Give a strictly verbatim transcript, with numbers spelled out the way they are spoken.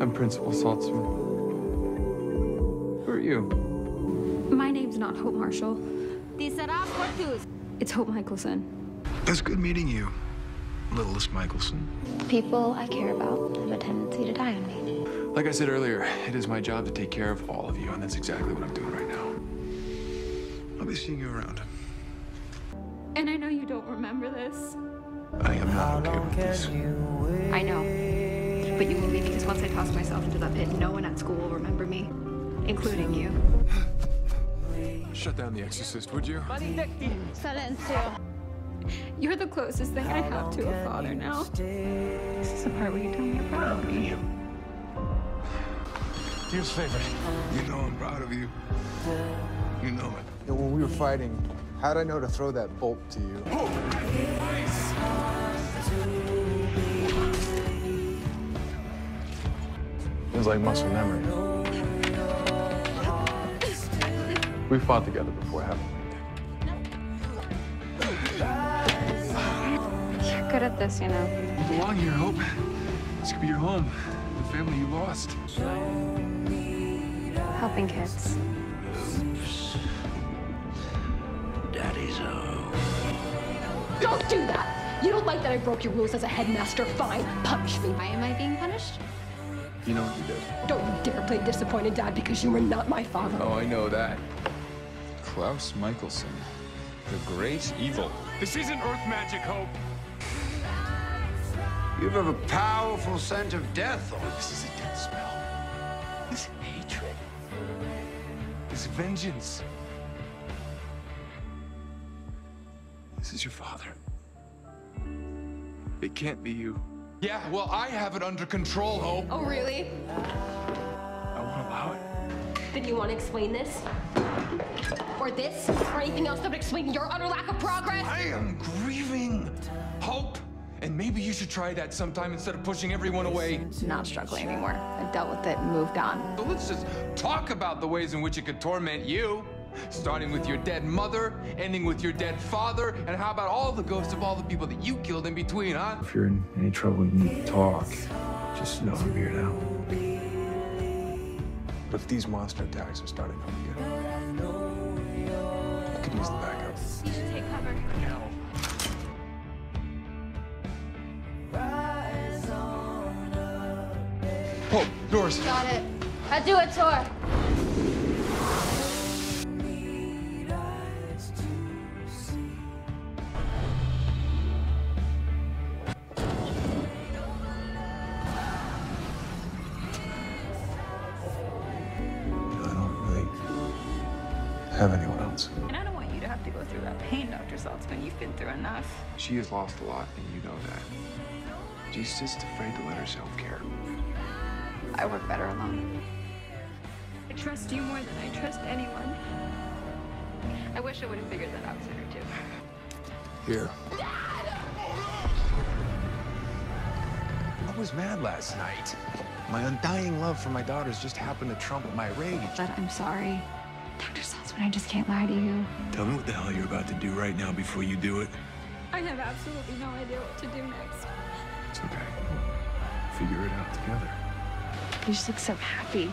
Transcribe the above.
I'm Principal Saltzman. Who are you? My name's not Hope Marshall. It's Hope Mikaelson. It's good meeting you, Littlest Mikaelson. People I care about have a tendency to die on me. Like I said earlier, it is my job to take care of all of you, and that's exactly what I'm doing right now. I'll be seeing you around. And I know you don't remember this. I am not okay with this. I know, but you will be, because once I toss myself into that pit, no one at school will remember me, including you. Shut down the exorcist, would you? Silencio. You're the closest thing I have to a father now. This is the part where you tell me you're proud of me. Here's favorite. You know I'm proud of you. You know it. Yeah, when we were fighting, how'd I know to throw that bolt to you? Oh. It was like muscle memory. We fought together before, haven't we? You're good at this, you know. You belong here, Hope. This could be your home, the family you lost. Helping kids. Daddy's own. Don't do that! You don't like that I broke your rules as a headmaster? Fine, punish me. Why am I being punished? You know what you did. Don't you dare play disappointed dad, because you were not my father. Oh, I know that. Klaus Mikaelson, the great evil. This isn't Earth magic, Hope. You have a powerful scent of death. Oh, this is a death smell. This hatred. This vengeance. This is your father. It can't be you. Yeah, well, I have it under control, Hope. Oh, really? I won't allow it. Did you want to explain this? Or this, or anything else that would explain your utter lack of progress? I am grieving, Hope. And maybe you should try that sometime instead of pushing everyone away. Not struggling anymore. I've dealt with it, moved on. So let's just talk about the ways in which it could torment you. Starting with your dead mother, ending with your dead father, and how about all the ghosts of all the people that you killed in between, huh? If you're in any trouble, you need to talk. Just know I'm here now. But these monster attacks are starting up again. I could use the backup. You should take cover. Now. Whoa, doors. Got it. I'll do it, Tor. Have anyone else. And I don't want you to have to go through that pain, Doctor Saltzman. You've been through enough. She has lost a lot, and you know that. She's just afraid to let herself care. I work better alone. I trust you more than I trust anyone. I wish I would have figured that out sooner, too. Here. I was mad last night. My undying love for my daughters just happened to trump my rage. But I'm sorry. Doctor Saltzman, I just can't lie to you. Tell me what the hell you're about to do right now before you do it. I have absolutely no idea what to do next. It's okay. We'll figure it out together. You just look so happy.